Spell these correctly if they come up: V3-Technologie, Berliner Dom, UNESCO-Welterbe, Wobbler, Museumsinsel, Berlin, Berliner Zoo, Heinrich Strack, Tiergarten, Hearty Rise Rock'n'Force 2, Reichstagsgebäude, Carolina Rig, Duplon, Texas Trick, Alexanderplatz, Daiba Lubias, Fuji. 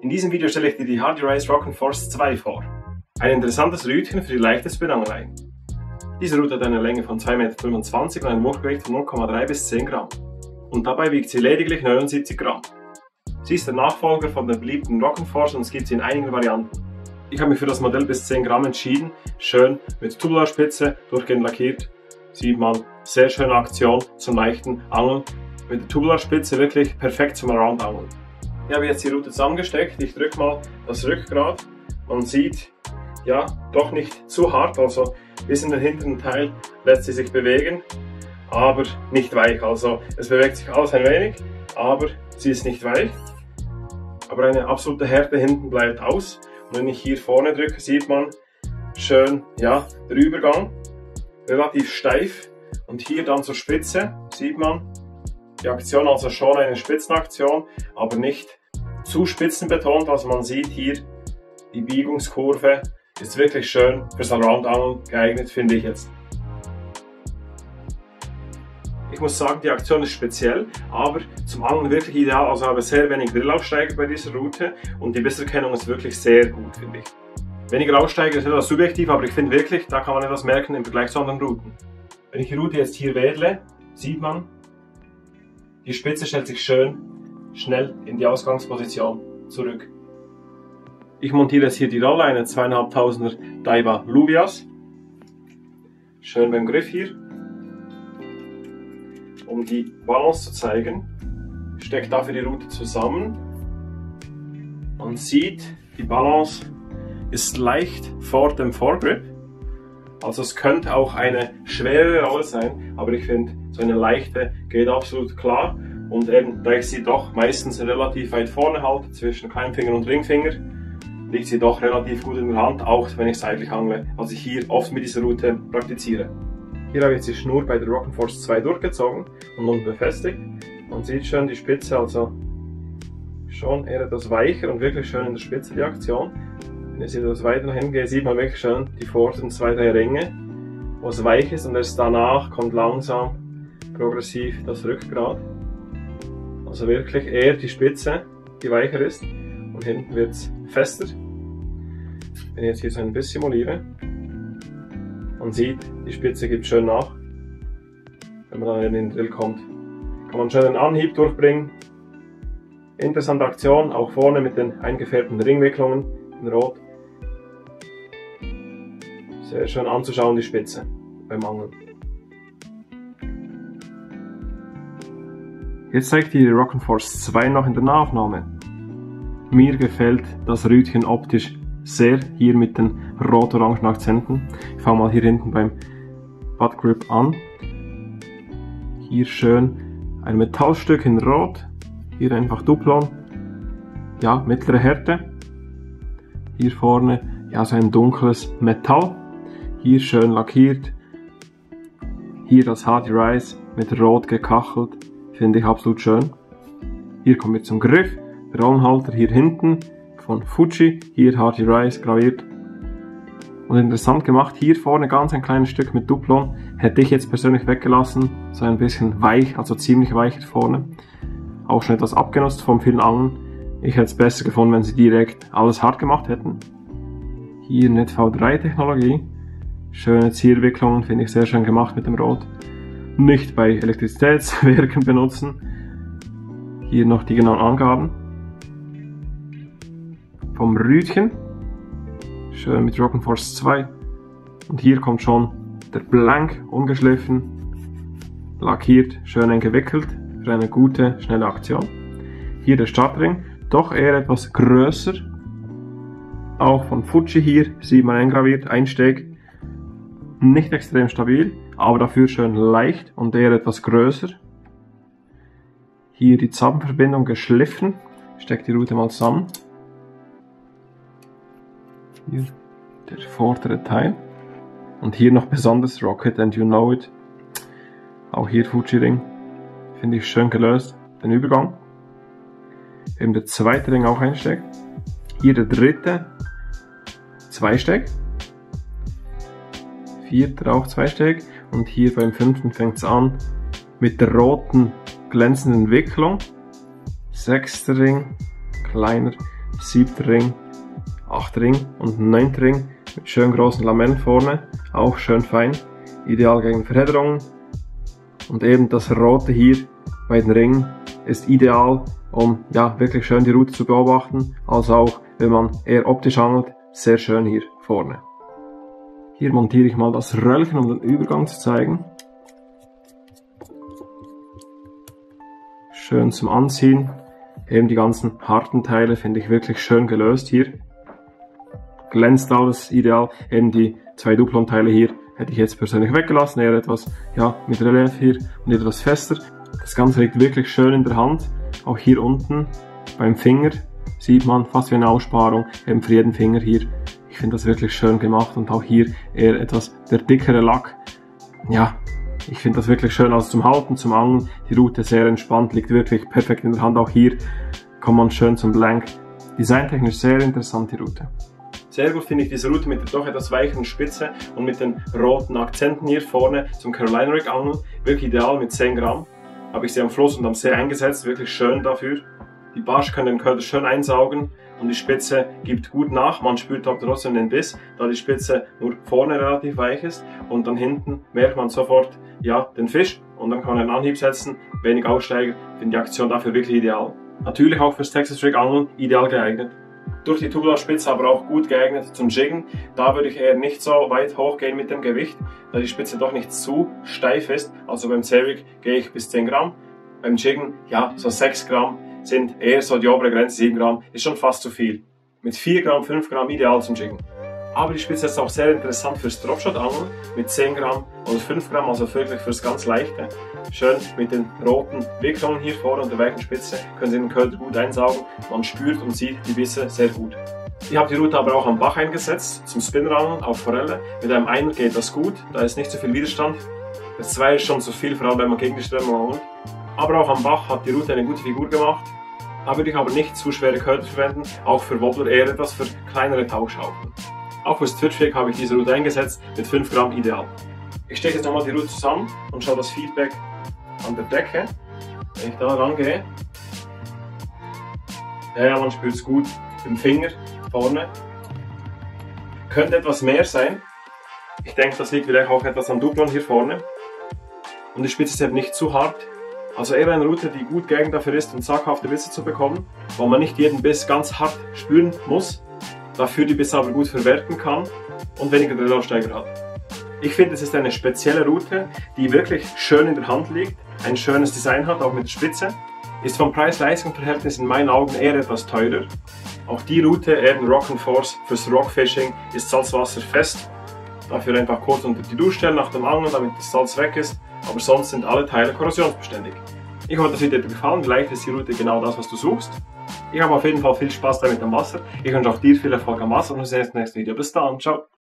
In diesem Video stelle ich dir die Hearty Rise Rock'n'Force 2 vor. Ein interessantes Rütchen für die leichtes Belanglei. Diese Rute hat eine Länge von 2,25 m und ein Wurfgewicht von 0,3 bis 10 Gramm. Und dabei wiegt sie lediglich 79 Gramm. Sie ist der Nachfolger von der beliebten Rock'n'Force und es gibt sie in einigen Varianten. Ich habe mich für das Modell bis 10 Gramm entschieden, schön mit Tubularspitze, durchgehend lackiert, sieht man, sehr schöne Aktion zum leichten Angeln, mit der Tubularspitze wirklich perfekt zum Roundangeln. Ich habe jetzt die Rute zusammengesteckt, ich drücke mal das Rückgrat, man sieht, ja, doch nicht zu hart, also bis in den hinteren Teil lässt sie sich bewegen, aber nicht weich, also es bewegt sich alles ein wenig, aber sie ist nicht weich, aber eine absolute Härte hinten bleibt aus. Wenn ich hier vorne drücke, sieht man schön, ja, der Übergang, relativ steif und hier dann zur Spitze sieht man die Aktion, also schon eine Spitzenaktion, aber nicht zu spitzenbetont, also man sieht hier die Biegungskurve ist wirklich schön fürs Roundangeln geeignet, finde ich jetzt. Ich muss sagen, die Aktion ist speziell, aber zum Angeln wirklich ideal, also habe sehr wenig Drillaufsteiger bei dieser Route und die Bisserkennung ist wirklich sehr gut, finde ich. Weniger Aufsteiger ist etwas subjektiv, aber ich finde wirklich, da kann man etwas merken im Vergleich zu anderen Routen. Wenn ich die Route jetzt hier wedle, sieht man, die Spitze stellt sich schön, schnell in die Ausgangsposition zurück. Ich montiere jetzt hier die Rolle, eine 2500er Daiba Lubias. Schön beim Griff hier. Um die Balance zu zeigen, steckt dafür die Rute zusammen. Man sieht, die Balance ist leicht vor dem Vorgrip. Also es könnte auch eine schwere Rolle sein, aber ich finde, so eine leichte geht absolut klar. Und eben, da ich sie doch meistens relativ weit vorne halte, zwischen Kleinfinger und Ringfinger, liegt sie doch relativ gut in der Hand, auch wenn ich seitlich angle, was ich hier oft mit dieser Rute praktiziere. Hier habe ich jetzt die Schnur bei der Rock'n'Force 2 durchgezogen und nun befestigt. Man sieht schon die Spitze, also schon eher etwas weicher und wirklich schön in der Spitze die Aktion. Wenn ich jetzt etwas weiter nach hinten gehe, sieht man wirklich schön die vorderen 2-3 Ringe, wo es weich ist und erst danach kommt langsam progressiv das Rückgrat. Also wirklich eher die Spitze, die weicher ist und hinten wird es fester. Wenn ich jetzt hier so ein bisschen simuliere, man sieht, die Spitze gibt schön nach. Wenn man dann in den Drill kommt, kann man schön einen Anhieb durchbringen. Interessante Aktion, auch vorne mit den eingefärbten Ringwicklungen in Rot. Sehr schön anzuschauen, die Spitze beim Angeln. Jetzt zeigt die Rock'n'Force 2 noch in der Nahaufnahme. Mir gefällt das Rütchen optisch sehr, hier mit den rot-orangen Akzenten. Ich fange mal hier hinten beim Butt Grip an. Hier schön ein Metallstück in Rot. Hier einfach Duplon. Ja, mittlere Härte. Hier vorne, ja, so ein dunkles Metall. Hier schön lackiert. Hier das Hearty Rise mit Rot gekachelt. Finde ich absolut schön. Hier kommen wir zum Griff. Der Rollenhalter hier hinten von Fuji. Hier Hearty Rise graviert. Und interessant gemacht, hier vorne ganz ein kleines Stück mit Duplon, hätte ich jetzt persönlich weggelassen, so ein bisschen weich, also ziemlich weich hier vorne. Auch schon etwas abgenutzt vom vielen Angeln. Ich hätte es besser gefunden, wenn sie direkt alles hart gemacht hätten. Hier eine V3-Technologie, schöne Zierwicklungen, finde ich sehr schön gemacht mit dem Rot. Nicht bei Elektrizitätswerken benutzen. Hier noch die genauen Angaben. Vom Rütchen. Schön mit Rock'n'Force 2 und hier kommt schon der Blank, ungeschliffen, lackiert, schön eng gewickelt für eine gute, schnelle Aktion. Hier der Startring, doch eher etwas größer, auch von Fuji hier, sieht man eingraviert, Einsteg, nicht extrem stabil, aber dafür schön leicht und eher etwas größer. Hier die Zappenverbindung geschliffen, ich stecke die Rute mal zusammen. Hier der vordere Teil und hier noch besonders Rocket and You Know It, auch hier Fuji Ring, finde ich schön gelöst, den Übergang, eben der zweite Ring auch Einsteg, hier der dritte Zweisteg, vierter auch Zweisteg und hier beim fünften fängt es an mit der roten glänzenden Wicklung, sechster Ring, kleiner 7. Ring, 8. Ring und 9. Ring mit schön großen Lamellen vorne, auch schön fein, ideal gegen Verhedderungen. Und eben das Rote hier bei den Ringen ist ideal, um ja, wirklich schön die Route zu beobachten, also auch wenn man eher optisch angelt, sehr schön hier vorne. Hier montiere ich mal das Röllchen, um den Übergang zu zeigen. Schön zum Anziehen, eben die ganzen harten Teile finde ich wirklich schön gelöst hier. Glänzt alles ideal, eben die zwei Duplon-Teile hier hätte ich jetzt persönlich weggelassen, eher etwas ja, mit Relief hier und etwas fester. Das Ganze liegt wirklich schön in der Hand, auch hier unten beim Finger sieht man fast wie eine Aussparung, eben für jeden Finger hier. Ich finde das wirklich schön gemacht und auch hier eher etwas der dickere Lack. Ja, ich finde das wirklich schön, also zum Halten, zum Angeln, die Route sehr entspannt, liegt wirklich perfekt in der Hand, auch hier kommt man schön zum Blank. Designtechnisch sehr interessant die Route. Sehr gut finde ich diese Route mit der doch etwas weicheren Spitze und mit den roten Akzenten hier vorne zum Carolina Rig angeln. Wirklich ideal mit 10 Gramm. Habe ich sie am Fluss und am See eingesetzt, wirklich schön dafür. Die Barsch kann den Köder schön einsaugen und die Spitze gibt gut nach. Man spürt aber trotzdem den Biss, da die Spitze nur vorne relativ weich ist und dann hinten merkt man sofort ja, den Fisch und dann kann man einen Anhieb setzen. Wenig Aussteiger, finde die Aktion dafür wirklich ideal. Natürlich auch fürs Texas Trick Angeln ideal geeignet. Durch die Tubularspitze aber auch gut geeignet zum Jiggen. Da würde ich eher nicht so weit hochgehen mit dem Gewicht, da die Spitze doch nicht zu steif ist. Also beim Seerig gehe ich bis 10 Gramm. Beim Jiggen, ja, so 6 Gramm sind eher so die obere Grenze, 7 Gramm ist schon fast zu viel. Mit 4 Gramm, 5 Gramm ideal zum Jiggen. Aber die Spitze ist auch sehr interessant fürs Dropshot-Angeln mit 10 Gramm oder 5 Gramm, also wirklich fürs ganz Leichte. Schön mit den roten Wicklungen hier vorne und der weichen Spitze können Sie den Köder gut einsaugen. Man spürt und sieht die Bisse sehr gut. Ich habe die Route aber auch am Bach eingesetzt, zum Spinnerangeln auf Forelle. Mit einem Einer geht das gut, da ist nicht so viel Widerstand. Das 2 ist schon zu viel, vor allem wenn man gegen die Strömung angelt. Aber auch am Bach hat die Route eine gute Figur gemacht. Da würde ich aber nicht zu schwere Köder verwenden, auch für Wobbler eher etwas für kleinere Tauchschaufeln. Auch fürs Twitch-Trick habe ich diese Route eingesetzt, mit 5 Gramm ideal. Ich stecke jetzt nochmal die Route zusammen und schaue das Feedback an der Decke. Wenn ich da rangehe, ja, man spürt es gut im Finger vorne. Könnte etwas mehr sein. Ich denke, das liegt vielleicht auch etwas am Duplon hier vorne. Und die Spitze ist eben nicht zu hart. Also eher eine Route, die gut geeignet dafür ist, um zaghafte Bisse zu bekommen, wo man nicht jeden Biss ganz hart spüren muss, dafür die Bisse aber gut verwerten kann und weniger Drillaussteiger hat. Ich finde, es ist eine spezielle Route, die wirklich schön in der Hand liegt, ein schönes Design hat, auch mit der Spitze. Ist vom Preis-Leistungs-Verhältnis in meinen Augen eher etwas teurer. Auch die Route, eben Rock'n'Force fürs Rockfishing, ist salzwasserfest. Dafür einfach kurz unter die Dusche stellen nach dem Angeln, damit das Salz weg ist. Aber sonst sind alle Teile korrosionsbeständig. Ich hoffe, das Video hat dir gefallen. Vielleicht ist die Route genau das, was du suchst. Ich habe auf jeden Fall viel Spaß damit am Wasser. Ich wünsche auch dir viel Erfolg am Wasser und wir sehen uns im nächsten Video. Bis dann, ciao!